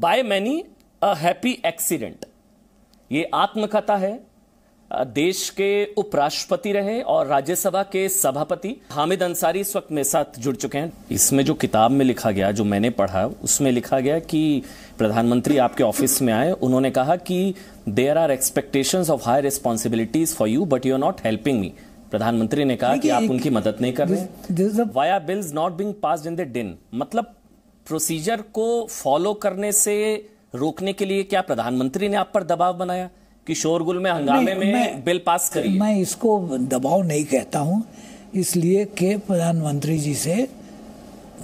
Bye many a happy accident. ये आत्मकथा है। देश के उपराष्ट्रपति रहे और राज्यसभा के सभापति हामिद अंसारी इस वक्त मेरे साथ जुड़ चुके हैं। इसमें जो किताब में लिखा गया, जो मैंने पढ़ा, उसमें लिखा गया कि प्रधानमंत्री आपके ऑफिस में आए, उन्होंने कहा कि there are expectations of high responsibilities for you but you are not helping me. प्रधानमंत्री ने कहा कि आप उनकी मदद नहीं कर रहे। Why are bills not being passed in the din, मतलब प्रोसीजर को फॉलो करने से रोकने के लिए क्या प्रधानमंत्री ने आप पर दबाव बनाया कि शोरगुल में, हंगामे में बिल पास करिए? मैं इसको दबाव नहीं कहता हूँ, इसलिए कि प्रधानमंत्री जी से,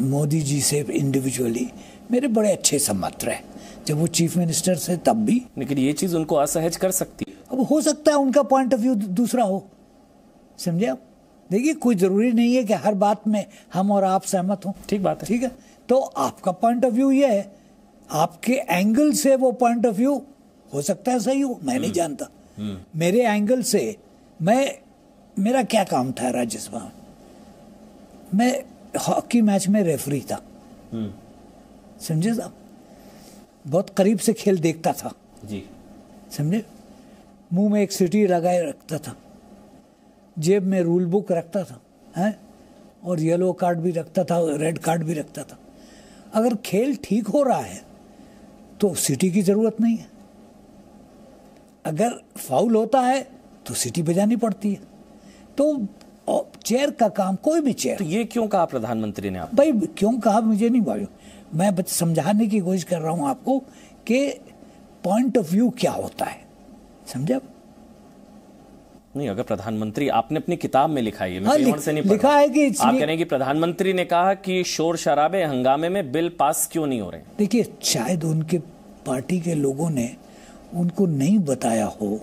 मोदी जी से इंडिविजुअली मेरे बड़े अच्छे संबंध रहे, जब वो चीफ मिनिस्टर से तब भी। लेकिन ये चीज़ उनको असहज कर सकती है। अब हो सकता है उनका पॉइंट ऑफ व्यू दूसरा हो, समझे आप? देखिए, कोई ज़रूरी नहीं है कि हर बात में हम और आप सहमत हों। ठीक बात है, ठीक है। तो आपका पॉइंट ऑफ व्यू ये है, आपके एंगल से वो पॉइंट ऑफ व्यू हो सकता है सही हो, मैं नहीं जानता। मेरे एंगल से मेरा क्या काम था राज्यसभा में? मैं हॉकी मैच में रेफरी था, समझे साहब? बहुत करीब से खेल देखता था जी, समझे? मुंह में एक सीटी लगाए रखता था, जेब में रूल बुक रखता था, हैं, और येलो कार्ड भी रखता था, रेड कार्ड भी रखता था। अगर खेल ठीक हो रहा है तो सीटी की ज़रूरत नहीं है, अगर फाउल होता है तो सीटी बजानी पड़ती है। तो चेयर का काम, कोई भी चेयर। तो ये क्यों कहा प्रधानमंत्री ने आप? भाई क्यों कहा मुझे नहीं मालूम, मैं बस समझाने की कोशिश कर रहा हूँ आपको कि पॉइंट ऑफ व्यू क्या होता है, समझे आप? नहीं, अगर प्रधानमंत्री, आपने अपनी किताब में लिखा है, मैं लिख, से नहीं लिखा है कि आप कह रहे हैं कि प्रधानमंत्री ने कहा कि शोर शराबे, हंगामे में बिल पास क्यों नहीं हो रहे? देखिए, शायद उनके पार्टी के लोगों ने उनको नहीं बताया हो,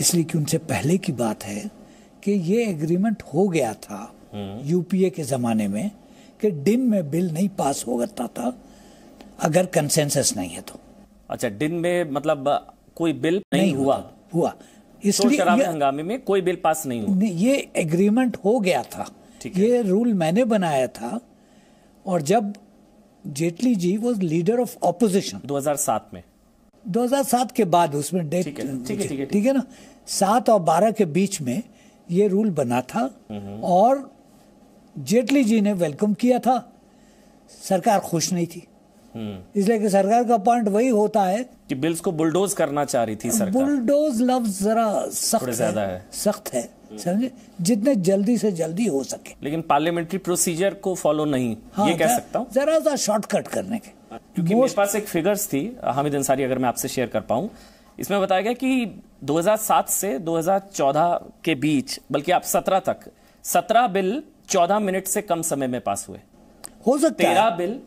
इसलिए कि उनसे पहले की बात है कि ये एग्रीमेंट हो गया था यूपीए के ज़माने में कि दिन में बिल नहीं पास हो जाता था अगर कंसेंसस नहीं है तो। अच्छा, दिन में मतलब कोई बिल नहीं हुआ इसलिए हंगामे में कोई बिल पास नहीं हुआ। ये एग्रीमेंट हो गया था, ये रूल मैंने बनाया था। और जब Jaitley ji was leader of opposition 2007 में, 2007 के बाद उसमें डेट, ठीक है ना, 7 और 12 के बीच में ये रूल बना था और जेटली जी ने वेलकम किया था। सरकार खुश नहीं थी, इसलिए कि सरकार का पॉइंट वही होता है कि बिल्स को बुलडोज करना चाह रही थी सरकार। बुलडोज लफ्ज जरा सख्त है, सख्त है, समझे? जितने जल्दी से जल्दी हो सके, लेकिन पार्लियामेंट्री प्रोसीजर को फॉलो नहीं, हाँ, ये कह सकता हूँ, जरा सा शॉर्टकट करने के। क्योंकि मेरे पास एक फिगर्स थी हामिद अंसारी, अगर मैं आपसे शेयर कर पाऊँ, इसमें बताया गया कि 2007 से 2014 के बीच, बल्कि आप 17 तक, 17 बिल 14 मिनट से कम समय में पास हुए हो सकता है, 13 बिल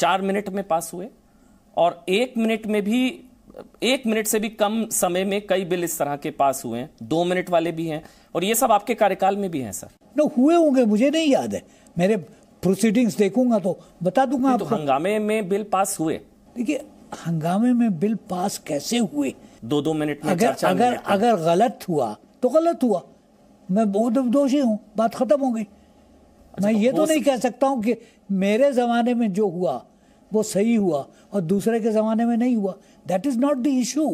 4 मिनट में पास हुए, और 1 मिनट में भी, 1 मिनट से भी कम समय में कई बिल इस तरह के पास हुए हैं, 2 मिनट वाले भी हैं, और ये सब आपके कार्यकाल में भी हैं सर? नो, हुए होंगे, मुझे नहीं याद है, मेरे प्रोसीडिंग्स देखूंगा तो बता दूंगा आपको। तो हंगामे में बिल पास हुए? देखिए, हंगामे में बिल पास कैसे हुए? 2-2 मिनट में, अगर गलत हुआ तो गलत हुआ, मैं बहुत दोषी हूँ, बात खत्म हो गई। मैं ये तो नहीं कह सकता हूँ कि मेरे ज़माने में जो हुआ वो सही हुआ और दूसरे के ज़माने में नहीं हुआ, that is not the issue.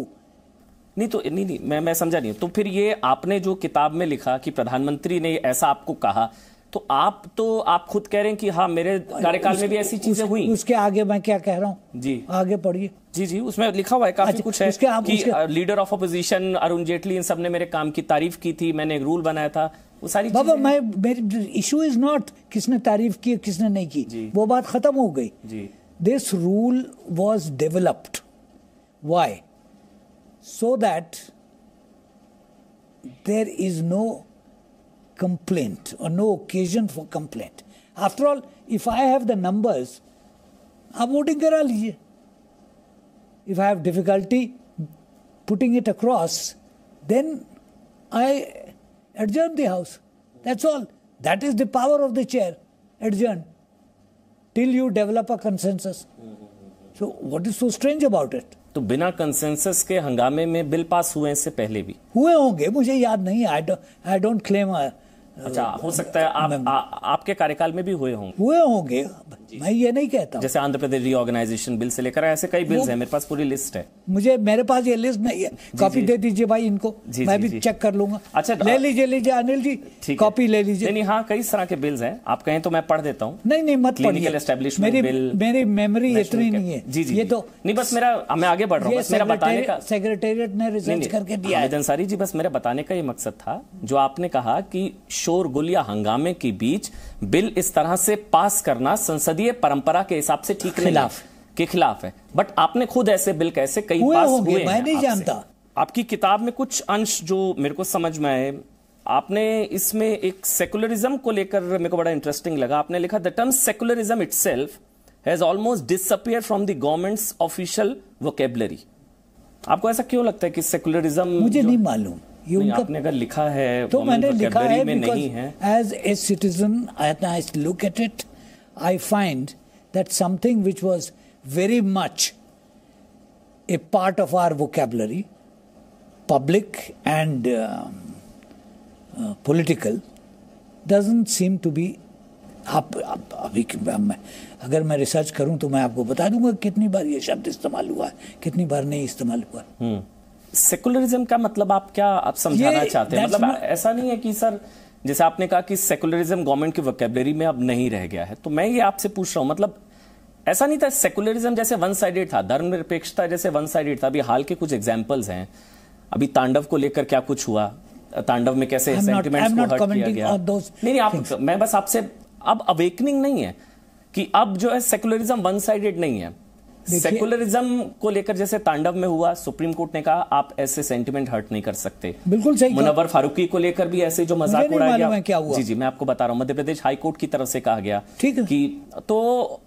नहीं तो नहीं, मैं समझा नहीं। तो फिर ये आपने जो किताब में लिखा कि प्रधानमंत्री ने ऐसा आपको कहा, तो आप खुद कह रहे हैं कि हाँ मेरे कार्यकाल में भी ऐसी चीजें हुई। उसके आगे मैं क्या कह रहा हूँ जी, आगे पढ़िए। जी, उसमें लिखा हुआ है काफी कुछ है कि leader of opposition Arun Jaitley, इन सब ने मेरे काम की तारीफ की थी, मैंने एक रूल बनाया था, वो सारी बाबा। मेरी इशू इज नॉट किसने तारीफ की किसने नहीं की, वो बात खत्म हो गई जी। This rule was developed why so that there is no complaint or no occasion for complaint. After all, if I have the numbers, आप voting करा लीजिए। If I have difficulty putting it across, then I adjourn the house. That's all. That is the power of the chair. Adjourn till you develop a consensus. So what is so strange about it? तो बिना consensus के हंगामे में bill pass हुए से पहले भी हुए होंगे, मुझे याद नहीं। I don't claim. अच्छा, हो सकता है आपके कार्यकाल में भी हुए होंगे मैं ये नहीं कहता हूं। जैसे आंध्र प्रदेश रीऑर्गेनाइजेशन बिल से लेकर ऐसे कई बिल्स हैं, मेरे पास पूरी लिस्ट है। मुझे मेरे पास ये लिस्ट नहीं है, कॉपी दे दीजिए भाई इनको, मैं भी चेक कर लूंगा। अच्छा ले लीजिए, लीजिए अनिल जी, कॉपी ले लीजिए। नहीं हाँ, कई तरह के बिल्स हैं, आप कहें तो मैं पढ़ देता हूँ। नहीं नहीं मत पढ़िए, मेरी मेमोरी इतनी नहीं है। जी जी, ये तो नहीं बस मेरा, मैं आगे बढ़ रहा हूँ। सेक्रेटेरिएट ने रिसर्च करके दिया। अंसारी जी बस मेरा बताने का ये मकसद था, जो आपने कहा कि शोरगुल या हंगामे के बीच बिल इस तरह से पास करना संसदीय परंपरा के हिसाब से ठीक नहीं, के खिलाफ है। बट आपने खुद ऐसे बिल कैसे कई पास हुए, मैं नहीं जानता। आपकी किताब में कुछ अंश जो मेरे को समझ में आए, आपने इसमें एक सेकुलरिज्म को लेकर मेरे को बड़ा इंटरेस्टिंग लगा। आपने लिखा the term secularism itself has almost disappeared from the government's official vocabulary. आपको ऐसा क्यों लगता है कि सेकुलरिज्म? मुझे नहीं मालूम, आपने अगर लिखा है तो मैंने लिखा है, में नहीं है। As a citizen, I look at it, I find that something which was very much a part of our vocabulary, public and political, doesn't seem to be. आप अभी अगर मैं रिसर्च करूं तो मैं आपको बता दूंगा कितनी बार ये शब्द इस्तेमाल हुआ है, कितनी बार नहीं इस्तेमाल हुआ। सेकुलरिज्म का मतलब आप क्या आप समझाना चाहते हैं? मतलब ऐसा नहीं है कि सर जैसे आपने कहा कि सेकुलरिज्म गवर्नमेंट की वोकैबुलरी में अब नहीं रह गया है, तो मैं ये आपसे पूछ रहा हूं, मतलब ऐसा नहीं था सेकुलरिज्म जैसे वन साइडेड था, धर्मनिरपेक्षता जैसे वन साइडेड था। अभी हाल के कुछ एग्जांपल्स हैं, अभी तांडव को लेकर क्या कुछ हुआ, तांडव में कैसे सेंटिमेंट्स को हर्ट किया गया। नहीं आप, मैं बस आपसे, अब अवेकनिंग नहीं है कि अब जो है सेकुलरिज्म वन साइडेड नहीं है। सेकुलरिज्म को लेकर जैसे तांडव में हुआ, सुप्रीम कोर्ट ने कहा आप ऐसे सेंटिमेंट हर्ट नहीं कर सकते। बिल्कुल सही। मुनव्वर फारूकी को लेकर भी ऐसे जो मजाक उड़ाया गया, क्या हुआ? जी जी मैं आपको बता रहा हूँ, मध्य प्रदेश हाई कोर्ट की तरफ से कहा गया कि तो,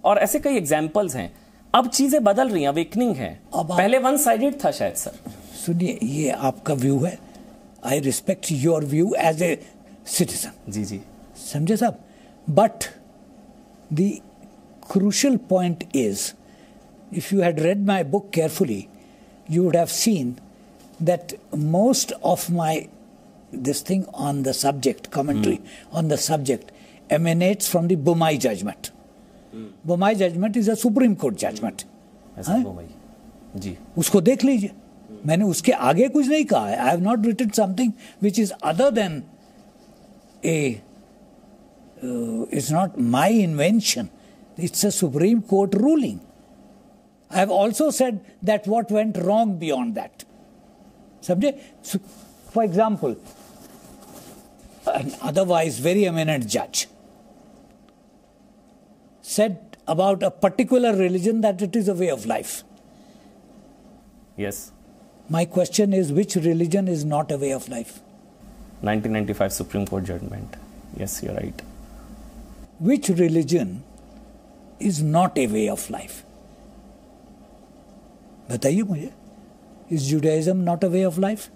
और ऐसे कई एग्जांपल्स हैं। अब चीजें बदल रही हैं, अवेकनिंग है। पहले वन साइडेड था शायद। सर सुनिए, ये आपका व्यू है, I respect your view as a citizen. जी जी समझे साहब, but the crucial point is, if you had read my book carefully, you would have seen that most of my this thing on the subject commentary on the subject emanates from the Bommai judgment. Bommai judgment is a Supreme Court judgment. ऐसा Bommai ji, उसको देख लीजिए। मैंने उसके आगे कुछ नहीं कहा है। I have not written something which is other than a it's not my invention, it's a Supreme Court ruling. I have also said that what went wrong beyond that. Samjhe? So, for example, an otherwise very eminent judge said about a particular religion that it is a way of life. Yes. My question is, which religion is not a way of life? 1995 Supreme Court judgment. Yes, you're right. Which religion is not a way of life? बताइए मुझे, is Judaism not a way of life?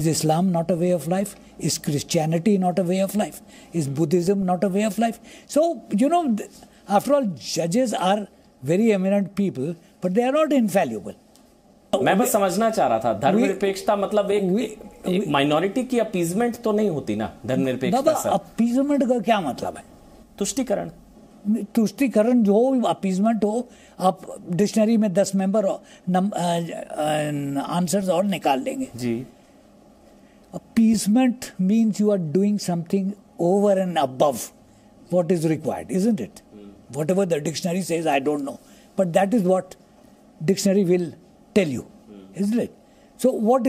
Is Islam not a way of life? Is Christianity not a way of life? Is Buddhism not a way of life? So you know, after all जजेस are very eminent people, but they are not infallible. मैं बस समझना चाह रहा था, धर्मनिरपेक्षता मतलब एक माइनॉरिटी की अपीजमेंट तो नहीं होती ना धर्मनिरपेक्षता? अपीजमेंट का क्या मतलब है? तुष्टिकरण। तुष्टिकरण जो हो, अपीजमेंट हो, आप डिक्शनरी में 10 मेंबर आंसर्स और निकाल लेंगे जी। Appeasement means you are doing something over and above what is required, isn't it? Whatever the dictionary says, I don't know, but that is what dictionary will tell you, isn't it? So what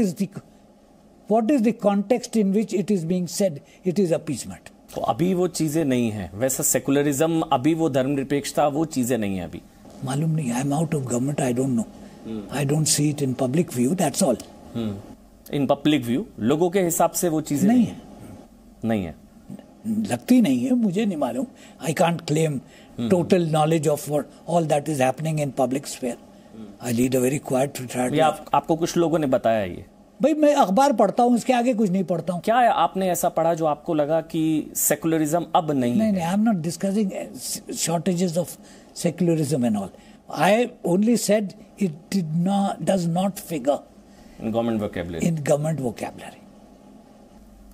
is the context in which it is being said it is appeasement? तो अभी वो चीजें नहीं है, वैसा secularism, अभी वो धर्मनिरपेक्षता, वो चीजें नहीं है अभी। मालूम नहीं, I am out of government, I don't know, I don't see it in public view, that's all. In public view लोगों के हिसाब से वो चीजें नहीं है, लगती नहीं है, मुझे नहीं मालूम। I can't claim total knowledge of all that is happening in public sphere. I lead a very quite retired life. आपको कुछ लोगों ने बताया ये? भाई मैं अखबार पढ़ता हूँ, इसके आगे कुछ नहीं पढ़ता हूँ। क्या आपने ऐसा पढ़ा जो आपको लगा कि सेकुलरिज्म अब नहीं? I am not discussing shortages of secularism and all, I only said it does not figure in government vocabulary.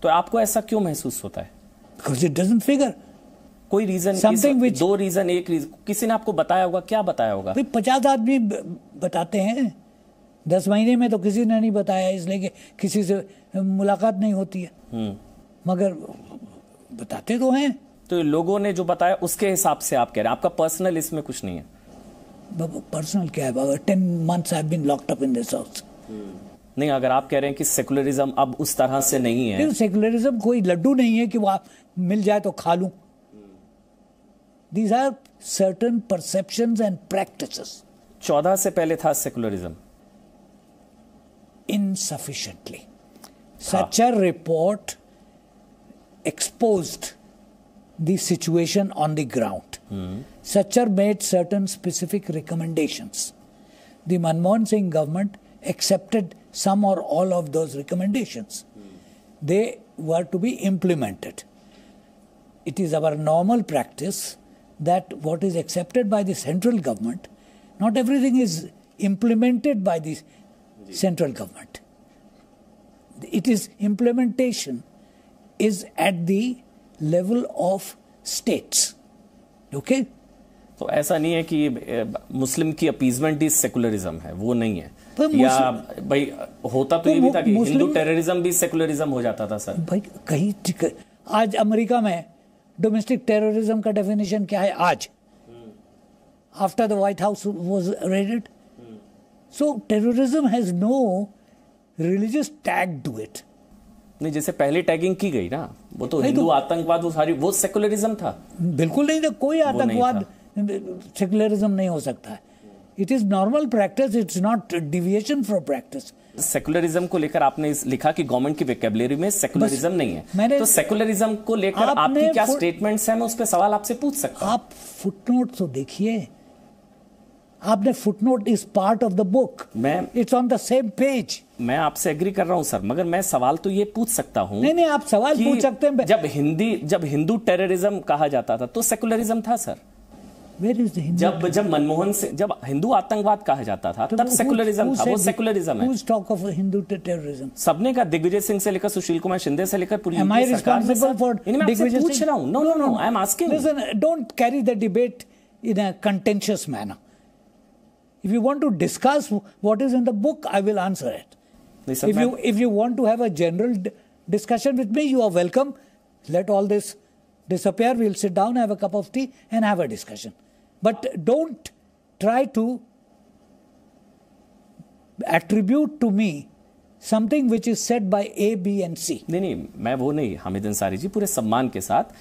तो आपको ऐसा क्यों महसूस होता है? Because it doesn't figure. कोई रीजन, दो रीजन, एक रीजन, किसी ने आपको बताया होगा, क्या बताया होगा? 50 आदमी बताते हैं 10 महीने में, तो किसी ने नहीं बताया, इसलिए कि किसी से मुलाकात नहीं होती है, मगर बताते तो हैं। तो लोगों ने जो बताया उसके हिसाब से आप कह रहे हैं, आपका पर्सनल इसमें कुछ नहीं है? पर्सनल क्या है बाबा, 10 months I've been locked up in this house। नहीं, अगर आप कह रहे हैं कि सेकुलरिज्म अब उस तरह से नहीं है, सेकुलरिज्म कोई लड्डू नहीं है कि वो मिल जाए तो खा लूं। These are certain perceptions and practices। 14 से पहले था secularism? Insufficiently। Sachar report exposed the situation on the ground। Sachar made certain specific recommendations। The Manmohan Singh government accepted some or all of those recommendations। They were to be implemented। It is our normal practice that what is accepted by the central government, not everything is implemented by the central government। It is implementation is at the level of states। Okay। तो ऐसा नहीं है कि मुस्लिम की appeasement is secularism है, वो नहीं है। या भाई होता तो ये भी था कि हिंदू टेररिज्म भी सेकुलरिज्म हो जाता था सर। भाई कहीं आज अमेरिका में डोमेस्टिक टेररिज्म का डेफिनेशन क्या है आज, after the White House was raided. So terrorism has no religious tag to it. नहीं, जैसे पहले टैगिंग की गई ना, वो तो हिंदू आतंकवाद, वो सारी वो सेकुलरिज्म था। बिल्कुल नहीं था, कोई आतंकवाद सेकुलरिज्म नहीं हो सकता है। It is normal practice, it's not deviation from practice. Secularism को लेकर आपने लिखा कि गवर्नमेंट की वोकैबुलरी में सेकुलरिज्म नहीं है, तो सेकुलरिज्म को लेकर आपकी क्या स्टेटमेंट्स हैं, मैं उस पर सवाल आपसे पूछ सकता हूं? आप फुटनोट तो देखिए, आपने footnote is part of the book, it's on the same page. मैं आपसे एग्री कर रहा हूं सर, मगर मैं सवाल तो ये पूछ सकता हूं। नहीं, आप सवाल पूछ सकते हैं। जब हिंदू टेररिज्म कहा जाता था तो सेकुलरिज्म था सर। जब मनमोहन से जब हिंदू आतंकवाद कहा जाता था तब सेकुलरिज्म था, वो सेकुलरिज्म है। टॉक ऑफ हिंदू टेररिज्म सबने कहा, दिग्विजय सिंह से लेकर सुशील कुमार शिंदे से लेकर पूरी रिस्पांसिबल फॉर दिग्विजय। पूछ रहा हूं, no no no, I am asking, listen, don't carry the debate in a contentious manner. If you want to discuss what is in the book, I will answer it. If you want to have a general discussion with me, you are welcome. Let all this disappear, we'll sit down, have a cup of tea and have a discussion, but don't try to attribute to me something which is said by A, B and C। नहीं, मैं वो नहीं, हामिद अंसारी जी, पूरे सम्मान के साथ,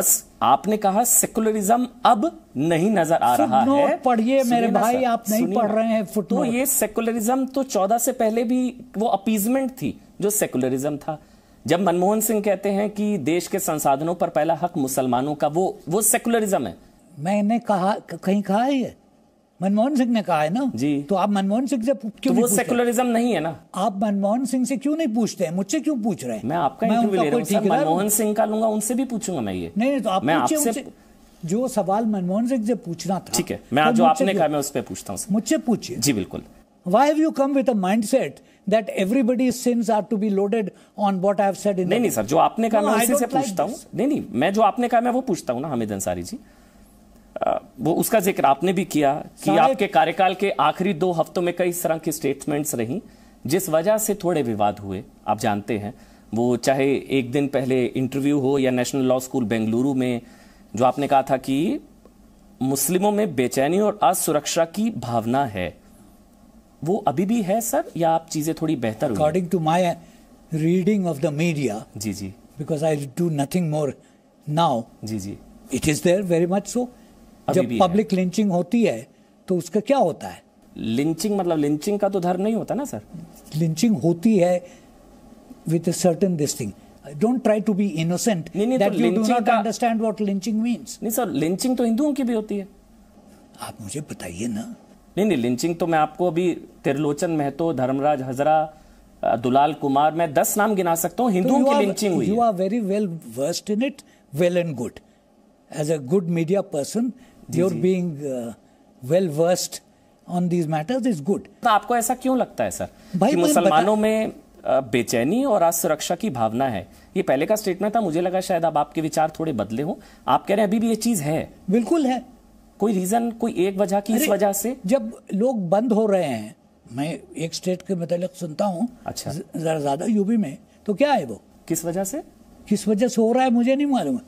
बस आपने कहा सेकुलरिज्म अब नहीं नजर आ रहा है। पढ़िए मेरे भाई, आप नहीं पढ़ रहे हैं फुटनोट। तो ये सेकुलरिज्म तो 14 से पहले भी वो अपीजमेंट थी जो सेकुलरिज्म था। जब मनमोहन सिंह कहते हैं कि देश के संसाधनों पर पहला हक मुसलमानों का, वो सेकुलरिज्म है। मैंने कहा, कहीं कहा है ये? मनमोहन सिंह ने कहा है ना जी, तो आप मनमोहन सिंह से क्यों नहीं? वो सेकुलरिज्म नहीं है ना। आप मनमोहन सिंह से क्यों नहीं पूछते हैं, मुझसे क्यों पूछ रहे हैं? मैं आपका इंटरव्यू ले रहा हूं, मनमोहन सिंह का लूंगा, उनसे भी पूछूंगा मैं ये। नहीं, तो आप जो सवाल मनमोहन सिंह से पूछना था, ठीक है, मैं जो आपने कहा मैं उस पर पूछता हूँ, मुझसे पूछिए जी, बिल्कुल। Why have you come with a mindset that everybody's sins are to be loaded on what I have said in? नहीं नहीं सर, जो आपने कहा मैं उसी से पूछता हूँ। नहीं नहीं, मैं जो आपने कहा मैं वो पूछता हूँ ना हामिद अंसारी जी। वो उसका जिक्र आपने भी किया कि आपके कार्यकाल के आखिरी 2 हफ्तों में कई तरह की स्टेटमेंट्स रहीं जिस वजह से थोड़े विवाद हुए, आप जानते हैं वो, चाहे एक दिन पहले इंटरव्यू हो या नेशनल लॉ स्कूल बेंगलुरु में जो आपने कहा था कि मुस्लिमों में बेचैनी और असुरक्षा की भावना है, वो अभी भी है सर, या आप चीजें थोड़ी बेहतर? According to my reading of the media, जी जी, because I do nothing more now, जी जी, it is there very much so. जब पब्लिक लिंचिंग होती है तो उसका क्या होता है? लिंचिंग मतलब लिंचिंग का तो धर्म नहीं होता ना सर। लिंचिंग होती है with a certain this thing, don't try to be innocent that you do not understand what lynching means. नहीं सर, लिंचिंग तो हिंदुओं की भी होती है, आप मुझे बताइए ना। नहीं नहीं, लिंचिंग तो मैं आपको अभी त्रिलोचन महतो, धर्मराज हजरा, दुलाल कुमार, मैं 10 नाम गिना सकता हूँ हिंदुओं की लिंचिंग हुई। You are very well versed in it, well and good, as a good media person your being well versed on these matters is good. आपको ऐसा क्यों लगता है सर कि मुसलमानों में बेचैनी और असुरक्षा की भावना है। ये पहले का स्टेटमेंट था, मुझे लगा शायद अब आपके विचार थोड़े बदले हों। आप कह रहे हैं अभी भी ये चीज है। बिल्कुल है। कोई रीजन, कोई एक वजह की इस वजह से जब लोग बंद हो रहे हैं, मैं एक स्टेट के मतलब सुनता हूँ, अच्छा जरा ज्यादा यूपी में, तो क्या है वो किस वजह से हो रहा है मुझे नहीं मालूम,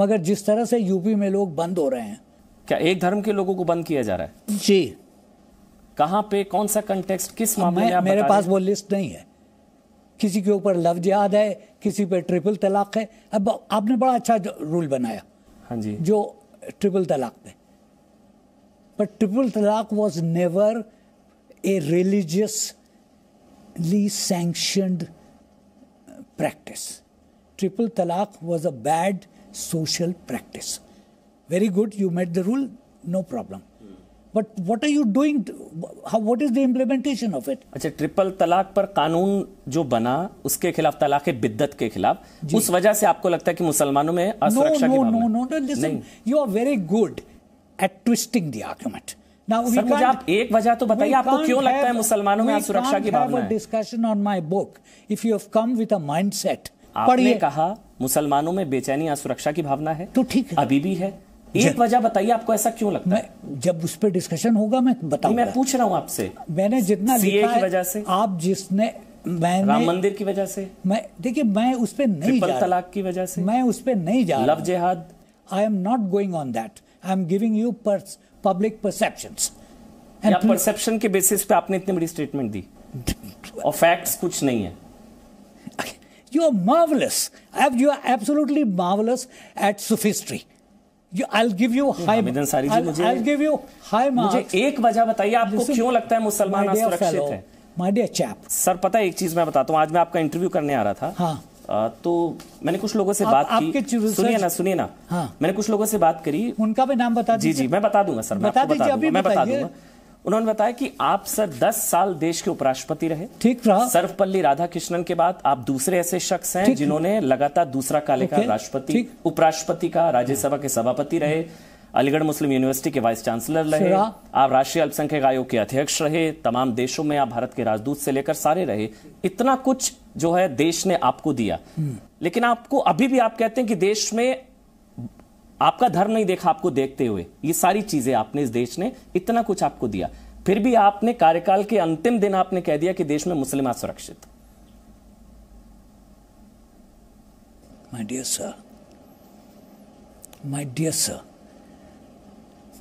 मगर जिस तरह से यूपी में लोग बंद हो रहे हैं। क्या एक धर्म के लोगों को बंद किया जा रहा है? जी। कहाँ पे, कौन सा कंटेक्स्ट, किस मामले में आप मेरे पास वो लिस्ट नहीं है। किसी के ऊपर लव जिहाद है, किसी पे ट्रिपल तलाक है। अब आपने बड़ा अच्छा रूल बनाया, हाँ जी, जो ट्रिपल तलाक पे, बट ट्रिपल तलाक was never a religiously sanctioned practice. Triple तलाक was a bad social practice. Very good, you made the rule, no problem. But what are you doing? What is the implementation of it? अच्छा, triple तलाक पर कानून जो बना उसके खिलाफ, तलाक बिद्दत के खिलाफ, उस वजह से आपको लगता है कि मुसलमानों में असुरक्षा की भावना? No, listen, you are very good at twisting the argument. Now, sir, मुझे आप एक वजह तो बताइए, आपको क्यों लगता है मुसलमानों में असुरक्षा की भावना है? We can't have a discussion on my book if you have come with a mindset. आपने कहा मुसलमानों में बेचैनी या सुरक्षा की भावना है, तो ठीक है, अभी भी है। एक वजह बताइए आपको ऐसा क्यों लगता है? जब उस पर डिस्कशन होगा मैं बताऊंगा। मैं पूछ रहा हूं आपसे, मैंने जितना लिखा है, की वजह से आप जिसने, मैंने राम मंदिर की वजह से, मैं देखिए मैं उस पर नहीं, ट्रिपल तलाक की वजह से मैं उस पर नहीं जा, लव जिहाद, I am not going on that. I am giving you public perceptions. Perception के बेसिस पे आपने इतनी बड़ी स्टेटमेंट दी और फैक्ट्स कुछ नहीं है। You are marvelous. You are absolutely marvelous at sophistry. I'll give you high marks. I'll give you high marks. मुझे एक वजह बताइए आपको क्यों लगता है मुसलमान असुरक्षित है? My dear chap. सर पता है एक चीज मैं बताता हूँ, आज मैं आपका इंटरव्यू करने आ रहा था। हाँ. तो मैंने कुछ लोगों से बात की, सुनिए ना, हाँ, मैंने कुछ लोगों से बात करी, उनका भी नाम बता दीजिए। जी, मैं बता दूंगा सर, मैं बता दूंगा। उन्होंने बताया कि आप सर 10 साल देश के उपराष्ट्रपति रहे, ठीक रहा, सर्वपल्ली राधाकृष्णन के बाद आप दूसरे ऐसे शख्स हैं जिन्होंने लगातार दूसरा काले का राष्ट्रपति, उपराष्ट्रपति का, राज्यसभा के सभापति रहे, अलीगढ़ मुस्लिम यूनिवर्सिटी के वाइस चांसलर रहे, आप राष्ट्रीय अल्पसंख्यक आयोग के अध्यक्ष रहे, तमाम देशों में आप भारत के राजदूत से लेकर सारे रहे। इतना कुछ जो है देश ने आपको दिया, लेकिन आपको अभी भी आप कहते हैं कि देश में आपका धर्म नहीं देखा आपको देखते हुए। ये सारी चीजें आपने, इस देश ने इतना कुछ आपको दिया, फिर भी आपने कार्यकाल के अंतिम दिन आपने कह दिया कि देश में मुस्लिम असुरक्षित। My dear sir,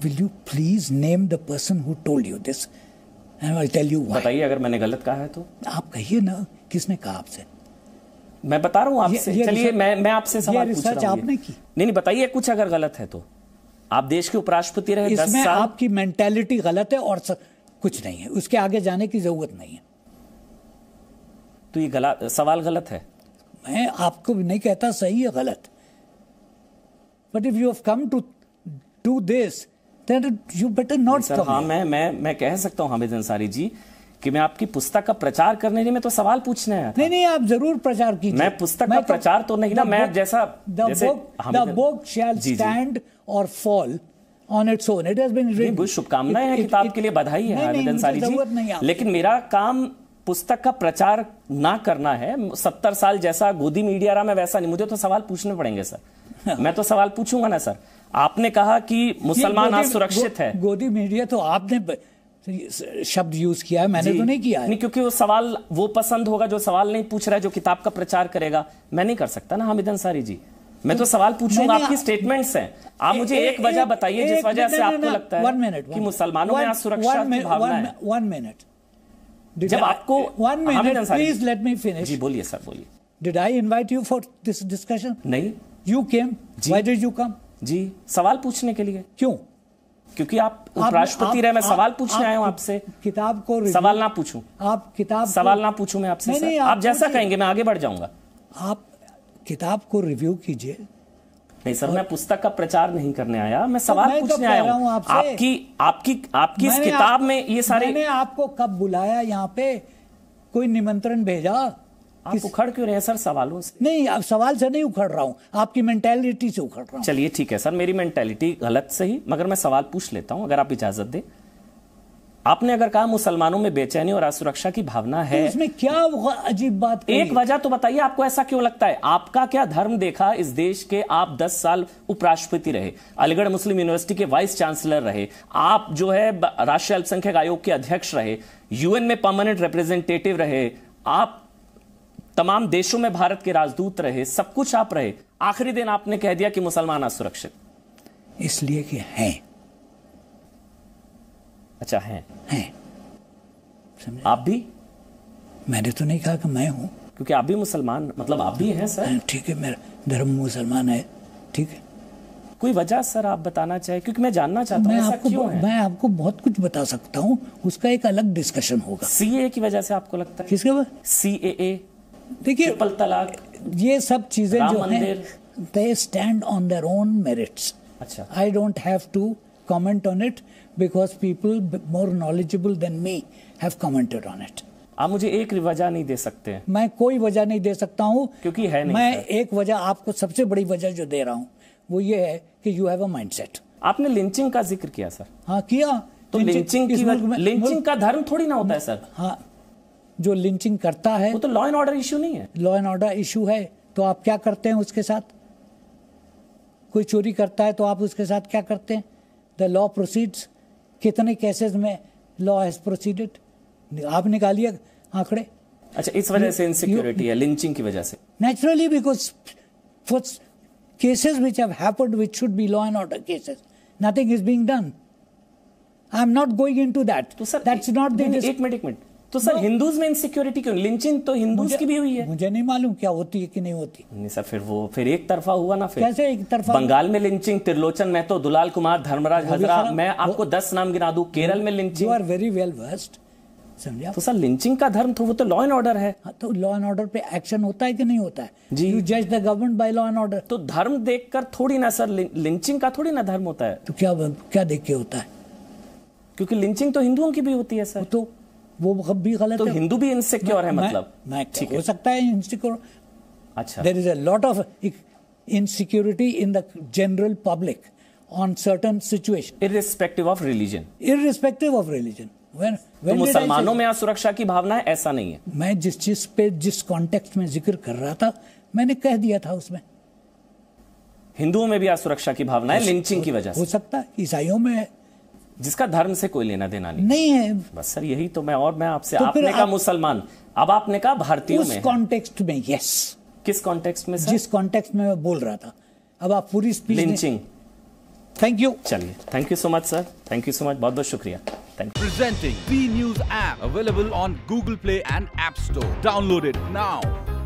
will you please name the person who told you this and I tell you why. बताइए अगर मैंने गलत कहा है तो। आप कहिए ना, किसने कहा आपसे? मैं बता रहा हूँ आपसे। चलिए मैं आपसे सवाल पूछ रहा हूँ, नहीं बताइए कुछ अगर गलत है तो। आप देश के उपराष्ट्रपति रहे 10 साल, आपकी मेंटालिटी गलत है और कुछ नहीं है, उसके आगे जाने की जरूरत नहीं है। तो ये गलत सवाल गलत है, मैं आपको भी नहीं कहता सही है गलत, but if you have come to do this then you better not. हाँ, मैं कह सकता हूँ हामिद अंसारी जी कि मैं आपकी पुस्तक का प्रचार करने नहीं, मैं तो सवाल पूछने आया था। नहीं, आप जरूर प्रचार कीजिए। मैं पुस्तक का प्रचार तो नहीं ना, मैं जैसा द बुक शैल स्टैंड और fall on its own, it has been written. शुभकामनाएं हैं किताब के लिए, बधाई है हामिद अंसारी जी, लेकिन मेरा काम पुस्तक का प्रचार ना करना है। 70 साल जैसा गोदी मीडिया रहा मैं वैसा नहीं, मुझे तो सवाल पूछने पड़ेंगे सर, मैं तो सवाल पूछूंगा ना सर। आपने कहा कि मुसलमान असुरक्षित है, गोदी मीडिया तो आपने शब्द यूज किया है, मैंने तो नहीं किया है। नहीं, क्योंकि वो सवाल वो पसंद होगा जो सवाल नहीं पूछ रहा है, जो किताब का प्रचार करेगा। मैं नहीं कर सकता ना हामिद अंसारी जी, मैं तो सवाल पूछूंगा। आपकी स्टेटमेंट्स हैं, आप मुझे एक वजह बताइए जिस वजह से आपको लगता है कि मुसलमानों में असुरक्षा की भावना है। 1 मिनट, जब आपको 1 minute please let me finish. जी बोलिए सर, बोलिए। Did I invite you for this discussion? नहीं, you came. Why did you come? जी, सवाल पूछने के लिए। क्यों? क्योंकि आप उपराष्ट्रपति रहे, मैं सवाल पूछने आया हूं आपसे। किताब को सवाल ना पूछूं, आप किताब सवाल ना पूछूं मैं आपसे? नहीं, आप जैसा कहेंगे मैं आगे बढ़ जाऊंगा। आप किताब को रिव्यू कीजिए। नहीं सर, मैं पुस्तक का प्रचार नहीं करने आया, मैं सवाल पूछने आया हूं आपकी आपकी इस किताब में ये सारे। मैंने आपको कब बुलाया यहाँ पे? कोई निमंत्रण भेजा? आप उखड़ क्यों रहे हैं सर सवालों से? नहीं, आप सवाल से नहीं उखड़ रहा हूँ, आपकी मेंटालिटी से उखड़ रहा हूँ। चलिए ठीक है सर, मेरी मेंटालिटी गलत सही, मगर मैं सवाल पूछ लेता हूँ अगर आप इजाजत दें। आपने अगर कहा मुसलमानों में बेचैनी और असुरक्षा की भावना है तो इसमें क्या अजीब बात, एक वजह तो बताइए आपको ऐसा क्यों लगता है। आपका क्या धर्म देखा इस देश के, आप 10 साल उपराष्ट्रपति रहे, अलीगढ़ मुस्लिम यूनिवर्सिटी के वाइस चांसलर रहे, आप जो है राष्ट्रीय अल्पसंख्यक आयोग के अध्यक्ष रहे, यूएन में परमानेंट रिप्रेजेंटेटिव रहे, आप तमाम देशों में भारत के राजदूत रहे, सब कुछ आप रहे, आखिरी दिन आपने कह दिया कि मुसलमान असुरक्षित इसलिए कि हैं। अच्छा हैं। आप भी? मैंने तो नहीं कहा कि मैं हूं, क्योंकि आप भी मुसलमान, मतलब आप भी हैं सर। ठीक है, मेरा धर्म मुसलमान है, ठीक है। कोई वजह सर आप बताना चाहे, क्योंकि मैं जानना चाहता हूं ऐसा क्यों है। मैं आपको बहुत कुछ बता सकता हूं, उसका एक अलग डिस्कशन होगा। CAA की वजह से आपको लगता है? किसके वजह? CAA, देखिए ट्रिपल तलाक, ये सब चीजें जो हैं, they stand on their own merits. अच्छा, I don't have to comment on it because people more knowledgeable than me have commented on it. आप मुझे एक वजह नहीं दे सकते? मैं कोई वजह नहीं दे सकता हूँ क्योंकि है नहीं। मैं एक वजह आपको, सबसे बड़ी वजह जो दे रहा हूँ वो ये है कि you have a mindset. आपने लिंचिंग का जिक्र किया सर। हाँ किया, तो लिंचिंग का धर्म थोड़ी ना होता है सर। हाँ, जो लिंचिंग करता है वो तो लॉ एंड ऑर्डर इश्यू नहीं है। लॉ एंड ऑर्डर इश्यू है तो आप क्या करते हैं उसके साथ? कोई चोरी करता है तो आप उसके साथ क्या करते हैं? The law proceeds. कितने केसेस में law has proceeded? आप निकालिए आंकड़े। अच्छा, इस वजह से इनसिक्योरिटी है, लिंचिंग की वजह से। Naturally, because for cases which have happened, which should be law and order cases, nothing is being done. I'm not going into that. तो सर, that's not the. एक मिनट। तो सर हिंदूज में insecurity क्यों? Lynching तो Hindus की भी हुई है। मुझे नहीं मालूम क्या होती है कि नहीं होती। नहीं सर, फिर एक तरफा हुआ ना। फिर कैसे एक तरफा? बंगाल में लिंचिंग, त्रिलोचन महतो, दुलाल कुमार, धर्मराज हजरा, मैं आपको 10 नाम गिना दूं। केरल में lynching. You are very well versed, समझे? तो सर लिंचिंग का धर्म तो वो तो लॉ एंड ऑर्डर है। तो लॉ एंड ऑर्डर पे एक्शन होता है कि नहीं होता है? यू जज the government by law and order. तो धर्म देखकर थोड़ी ना सर, लिंचिंग का थोड़ी ना धर्म होता है। तो क्या देख के होता है? क्योंकि लिंचिंग तो हिंदुओं की भी होती है सर, तो वो भी गलत है। तो हिंदू भी इनसिक्योर है, मतलब हो सकता है इनसिक्योर। अच्छा, there is a lot of insecurity in the general public on certain situation, irrespective of religion. तो मुसलमानों में असुरक्षा की भावना है, ऐसा नहीं है। मैं जिस चीज पे, जिस कॉन्टेक्स्ट में जिक्र कर रहा था, मैंने कह दिया था उसमें हिंदुओं में भी असुरक्षा की भावना है लिंचिंग की वजह से। हो सकता है ईसाइयों में है, जिसका धर्म से कोई लेना देना नहीं है। बस सर यही तो मैं आपसे, तो आपने कहा मुसलमान, अब आपने कहा भारतीयों में, उस कॉन्टेक्स्ट में। यस, किस कॉन्टेक्स्ट में सर? जिस कॉन्टेक्स्ट में मैं बोल रहा था। अब आप पूरी स्पीच लिंचिंग। थैंक यू, चलिए, thank you so much sir, thank you so much, बहुत बहुत शुक्रिया। Presenting Zee News app available on Google Play and App Store. Download it now.